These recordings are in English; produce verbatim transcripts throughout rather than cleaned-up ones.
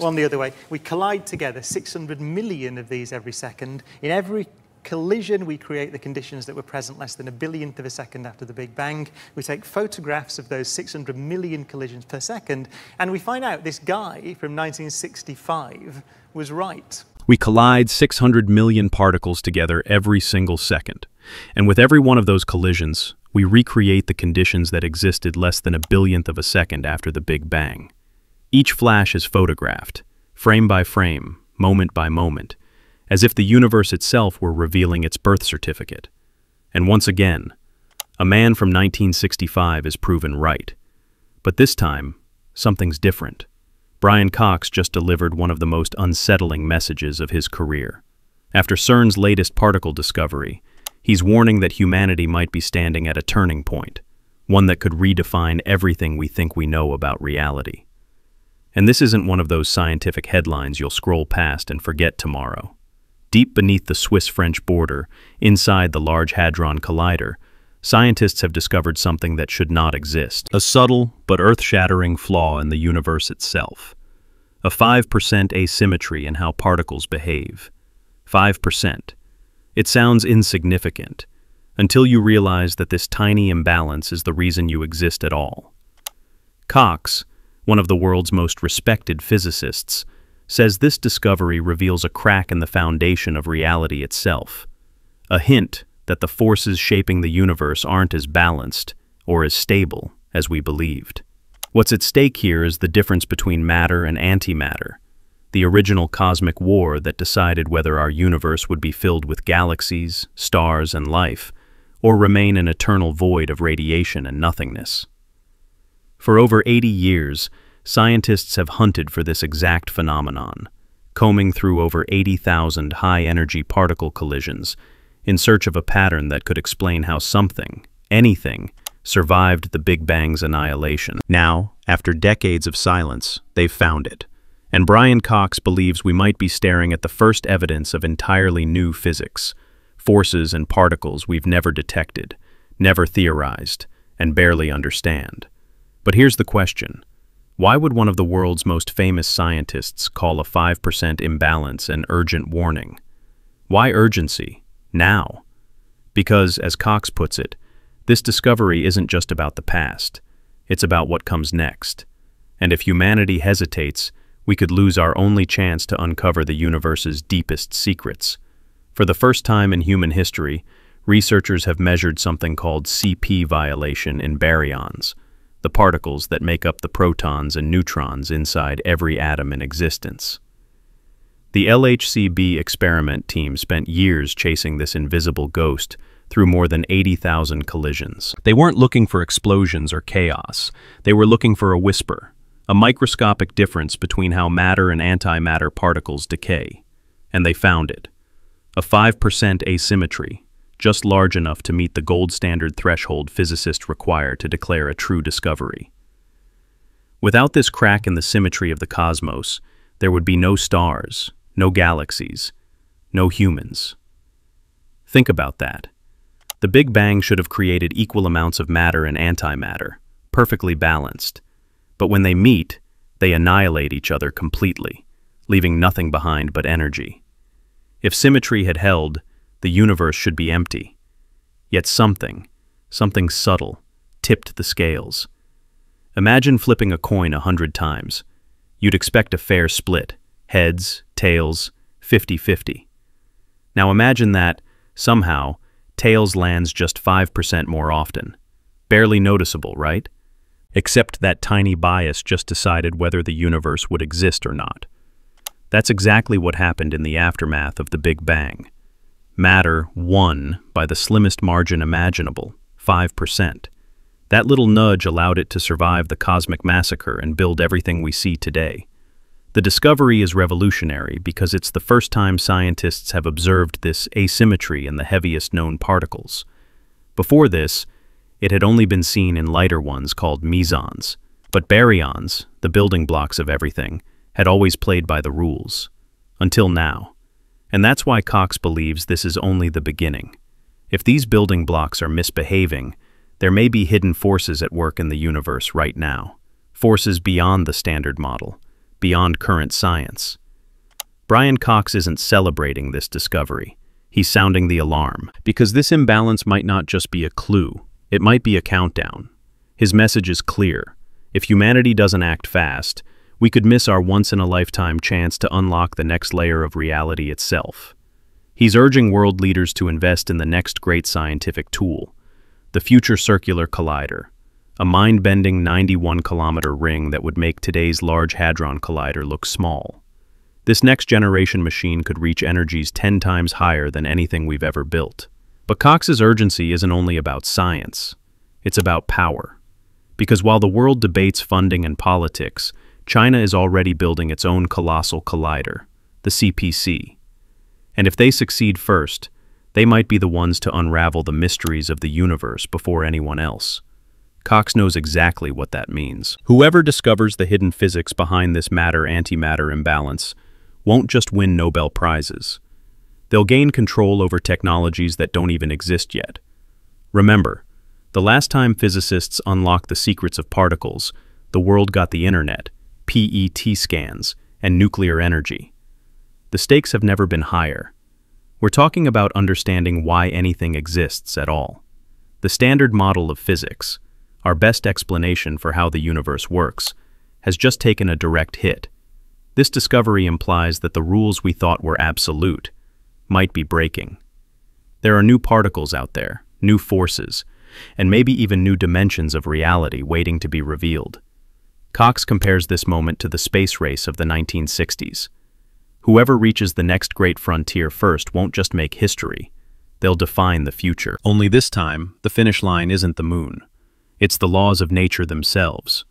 One the other way. We collide together six hundred million of these every second. In every collision, we create the conditions that were present less than a billionth of a second after the Big Bang. We take photographs of those six hundred million collisions per second, and we find out this guy from nineteen sixty-five was right. We collide six hundred million particles together every single second. And with every one of those collisions, we recreate the conditions that existed less than a billionth of a second after the Big Bang. Each flash is photographed, frame by frame, moment by moment, as if the universe itself were revealing its birth certificate. And once again, a man from nineteen sixty-five is proven right. But this time, something's different. Brian Cox just delivered one of the most unsettling messages of his career. After CERN's latest particle discovery, he's warning that humanity might be standing at a turning point, one that could redefine everything we think we know about reality. And this isn't one of those scientific headlines you'll scroll past and forget tomorrow. Deep beneath the Swiss-French border, inside the Large Hadron Collider, scientists have discovered something that should not exist, a subtle but earth-shattering flaw in the universe itself, a five percent asymmetry in how particles behave. five percent. It sounds insignificant, until you realize that this tiny imbalance is the reason you exist at all. Cox, one of the world's most respected physicists, says this discovery reveals a crack in the foundation of reality itself, a hint that the forces shaping the universe aren't as balanced or as stable as we believed. What's at stake here is the difference between matter and antimatter, the original cosmic war that decided whether our universe would be filled with galaxies, stars, and life, or remain an eternal void of radiation and nothingness. For over eighty years, scientists have hunted for this exact phenomenon, combing through over eighty thousand high-energy particle collisions in search of a pattern that could explain how something, anything, survived the Big Bang's annihilation. Now, after decades of silence, they've found it. And Brian Cox believes we might be staring at the first evidence of entirely new physics, forces and particles we've never detected, never theorized, and barely understand. But here's the question. Why would one of the world's most famous scientists call a five percent imbalance an urgent warning? Why urgency? Now? Because, as Cox puts it, this discovery isn't just about the past. It's about what comes next. And if humanity hesitates, we could lose our only chance to uncover the universe's deepest secrets. For the first time in human history, researchers have measured something called C P violation in baryons, the particles that make up the protons and neutrons inside every atom in existence. The L H C b experiment team spent years chasing this invisible ghost through more than eighty thousand collisions. They weren't looking for explosions or chaos. They were looking for a whisper, a microscopic difference between how matter and antimatter particles decay. And they found it. A five percent asymmetry, just large enough to meet the gold standard threshold physicists require to declare a true discovery. Without this crack in the symmetry of the cosmos, there would be no stars, no galaxies, no humans. Think about that. The Big Bang should have created equal amounts of matter and antimatter, perfectly balanced. But when they meet, they annihilate each other completely, leaving nothing behind but energy. If symmetry had held, the universe should be empty. Yet something, something subtle, tipped the scales. Imagine flipping a coin a hundred times. You'd expect a fair split, heads, tails, fifty fifty. Now imagine that, somehow, tails lands just five percent more often. Barely noticeable, right? Except that tiny bias just decided whether the universe would exist or not. That's exactly what happened in the aftermath of the Big Bang. Matter won by the slimmest margin imaginable, five percent. That little nudge allowed it to survive the cosmic massacre and build everything we see today. The discovery is revolutionary because it's the first time scientists have observed this asymmetry in the heaviest known particles. Before this, it had only been seen in lighter ones called mesons, but baryons, the building blocks of everything, had always played by the rules. Until now. And that's why Cox believes this is only the beginning. If these building blocks are misbehaving, there may be hidden forces at work in the universe right now, forces beyond the Standard Model, beyond current science. Brian Cox isn't celebrating this discovery. He's sounding the alarm. Because this imbalance might not just be a clue, it might be a countdown. His message is clear. If humanity doesn't act fast, we could miss our once-in-a-lifetime chance to unlock the next layer of reality itself. He's urging world leaders to invest in the next great scientific tool, the Future Circular Collider, a mind-bending ninety-one kilometer ring that would make today's Large Hadron Collider look small. This next-generation machine could reach energies ten times higher than anything we've ever built. But Cox's urgency isn't only about science. It's about power. Because while the world debates funding and politics, China is already building its own colossal collider, the C P C. And if they succeed first, they might be the ones to unravel the mysteries of the universe before anyone else. Cox knows exactly what that means. Whoever discovers the hidden physics behind this matter-antimatter imbalance won't just win Nobel Prizes. They'll gain control over technologies that don't even exist yet. Remember, the last time physicists unlocked the secrets of particles, the world got the internet, P E T scans, and nuclear energy. The stakes have never been higher. We're talking about understanding why anything exists at all. The Standard Model of physics, our best explanation for how the universe works, has just taken a direct hit. This discovery implies that the rules we thought were absolute might be breaking. There are new particles out there, new forces, and maybe even new dimensions of reality waiting to be revealed. Cox compares this moment to the space race of the nineteen sixties. Whoever reaches the next great frontier first won't just make history, they'll define the future. Only this time, the finish line isn't the moon. It's the laws of nature themselves.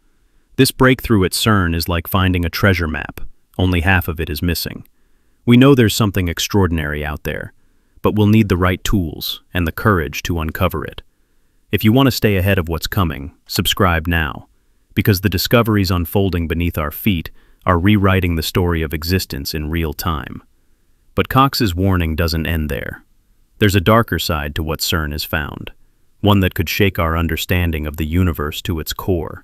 This breakthrough at CERN is like finding a treasure map, only half of it is missing. We know there's something extraordinary out there, but we'll need the right tools and the courage to uncover it. If you want to stay ahead of what's coming, subscribe now, because the discoveries unfolding beneath our feet are rewriting the story of existence in real time. But Cox's warning doesn't end there. There's a darker side to what CERN has found, one that could shake our understanding of the universe to its core.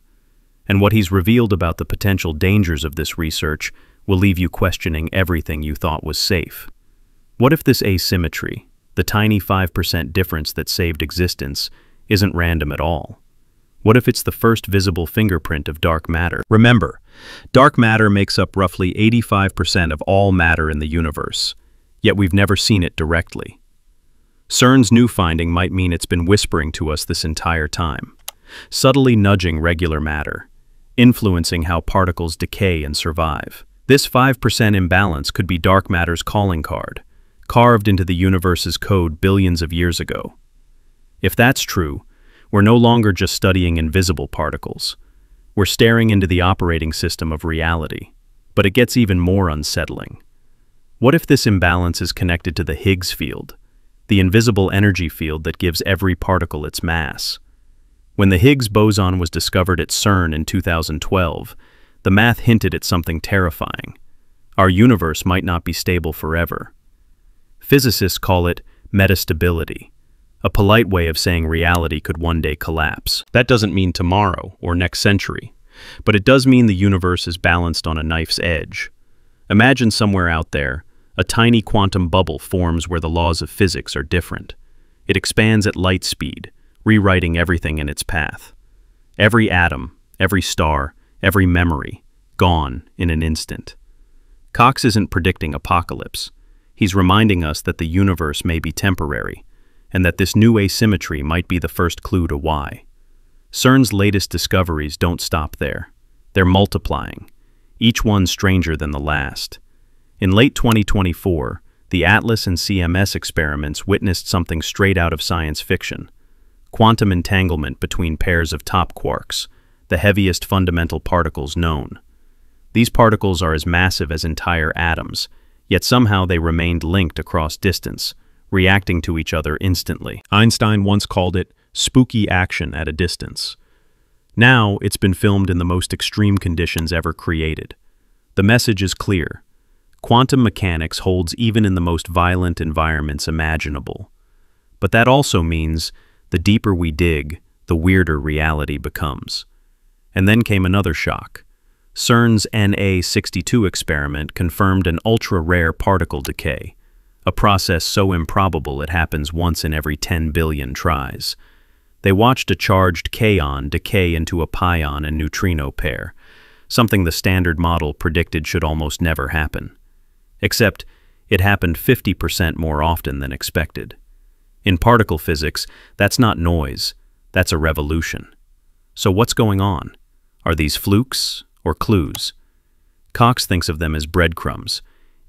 And what he's revealed about the potential dangers of this research will leave you questioning everything you thought was safe. What if this asymmetry, the tiny five percent difference that saved existence, isn't random at all? What if it's the first visible fingerprint of dark matter? Remember, dark matter makes up roughly eighty-five percent of all matter in the universe, yet we've never seen it directly. CERN's new finding might mean it's been whispering to us this entire time, subtly nudging regular matter, influencing how particles decay and survive. This five percent imbalance could be dark matter's calling card, carved into the universe's code billions of years ago. If that's true, we're no longer just studying invisible particles. We're staring into the operating system of reality. But it gets even more unsettling. What if this imbalance is connected to the Higgs field, the invisible energy field that gives every particle its mass? When the Higgs boson was discovered at CERN in two thousand twelve, the math hinted at something terrifying. Our universe might not be stable forever. Physicists call it metastability, a polite way of saying reality could one day collapse. That doesn't mean tomorrow or next century, but it does mean the universe is balanced on a knife's edge. Imagine somewhere out there, a tiny quantum bubble forms where the laws of physics are different. It expands at light speed, rewriting everything in its path. Every atom, every star, every memory, gone in an instant. Cox isn't predicting apocalypse. He's reminding us that the universe may be temporary, and that this new asymmetry might be the first clue to why. CERN's latest discoveries don't stop there. They're multiplying, each one stranger than the last. In late twenty twenty-four, the ATLAS and C M S experiments witnessed something straight out of science fiction: quantum entanglement between pairs of top quarks, the heaviest fundamental particles known. These particles are as massive as entire atoms, yet somehow they remained linked across distance, reacting to each other instantly. Einstein once called it spooky action at a distance. Now it's been filmed in the most extreme conditions ever created. The message is clear. Quantum mechanics holds even in the most violent environments imaginable. But that also means the deeper we dig, the weirder reality becomes. And then came another shock. CERN's N A sixty-two experiment confirmed an ultra-rare particle decay, a process so improbable it happens once in every ten billion tries. They watched a charged kaon decay into a pion and neutrino pair, something the Standard Model predicted should almost never happen. Except, it happened fifty percent more often than expected. In particle physics, that's not noise, that's a revolution. So what's going on? Are these flukes or clues? Cox thinks of them as breadcrumbs,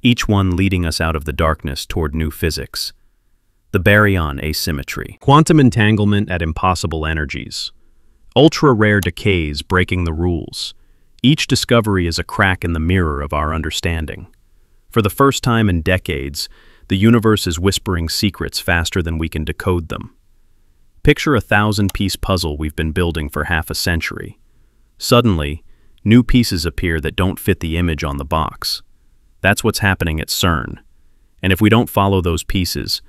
each one leading us out of the darkness toward new physics. The baryon asymmetry. Quantum entanglement at impossible energies. Ultra-rare decays breaking the rules. Each discovery is a crack in the mirror of our understanding. For the first time in decades, the universe is whispering secrets faster than we can decode them. Picture a thousand-piece puzzle we've been building for half a century. Suddenly, new pieces appear that don't fit the image on the box. That's what's happening at CERN. And if we don't follow those pieces,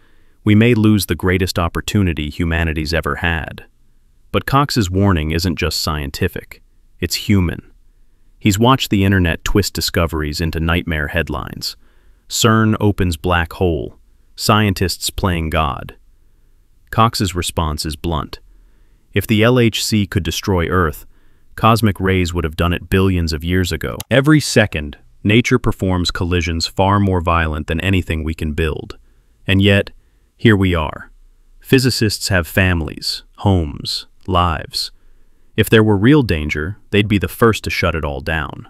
we may lose the greatest opportunity humanity's ever had. But Cox's warning isn't just scientific. It's human. He's watched the internet twist discoveries into nightmare headlines. CERN opens black hole. Scientists playing God. Cox's response is blunt. If the L H C could destroy Earth, cosmic rays would have done it billions of years ago. Every second, nature performs collisions far more violent than anything we can build. And yet, here we are. Physicists have families, homes, lives. If there were real danger, they'd be the first to shut it all down.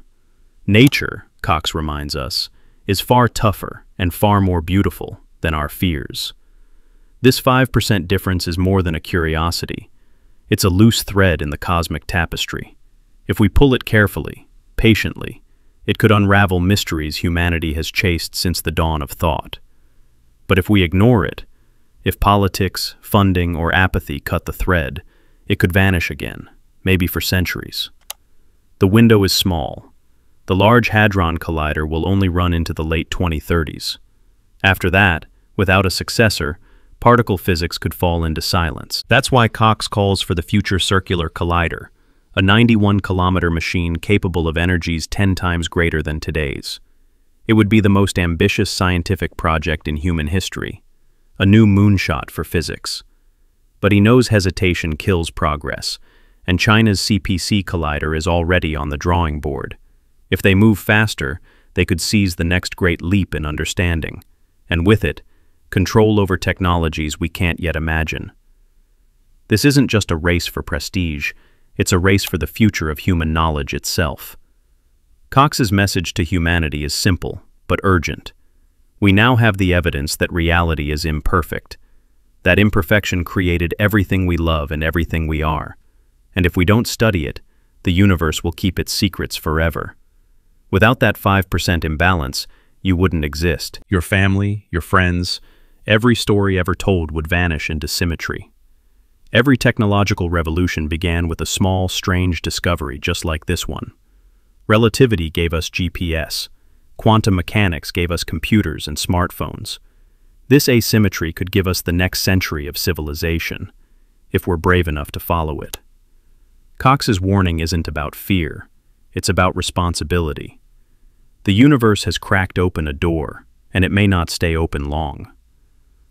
Nature, Cox reminds us, is far tougher and far more beautiful than our fears. This five percent difference is more than a curiosity. It's a loose thread in the cosmic tapestry. If we pull it carefully, patiently, it could unravel mysteries humanity has chased since the dawn of thought. But if we ignore it, if politics, funding, or apathy cut the thread, it could vanish again, maybe for centuries. The window is small. The Large Hadron Collider will only run into the late twenty thirties. After that, without a successor, particle physics could fall into silence. That's why Cox calls for the Future Circular Collider, a ninety-one kilometer machine capable of energies ten times greater than today's. It would be the most ambitious scientific project in human history, a new moonshot for physics. But he knows hesitation kills progress, and China's C P C collider is already on the drawing board. If they move faster, they could seize the next great leap in understanding, and with it, control over technologies we can't yet imagine. This isn't just a race for prestige, it's a race for the future of human knowledge itself. Cox's message to humanity is simple, but urgent. We now have the evidence that reality is imperfect, that imperfection created everything we love and everything we are, and if we don't study it, the universe will keep its secrets forever. Without that five percent imbalance, you wouldn't exist. Your family, your friends, every story ever told would vanish into symmetry. Every technological revolution began with a small, strange discovery just like this one. Relativity gave us G P S. Quantum mechanics gave us computers and smartphones. This asymmetry could give us the next century of civilization, if we're brave enough to follow it. Cox's warning isn't about fear. It's about responsibility. The universe has cracked open a door, and it may not stay open long.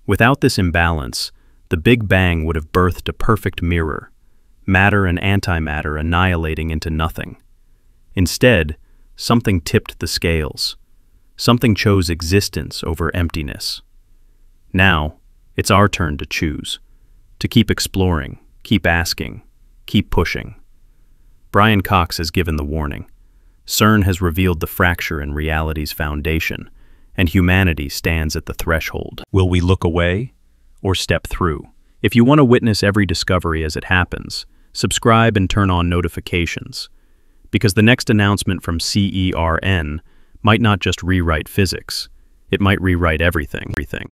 Without this imbalance, the Big Bang would have birthed a perfect mirror, matter and antimatter annihilating into nothing. Instead, something tipped the scales. Something chose existence over emptiness. Now, it's our turn to choose, to keep exploring, keep asking, keep pushing. Brian Cox has given the warning. CERN has revealed the fracture in reality's foundation, and humanity stands at the threshold. Will we look away or step through? If you want to witness every discovery as it happens, subscribe and turn on notifications, because the next announcement from CERN might not just rewrite physics, it might rewrite everything.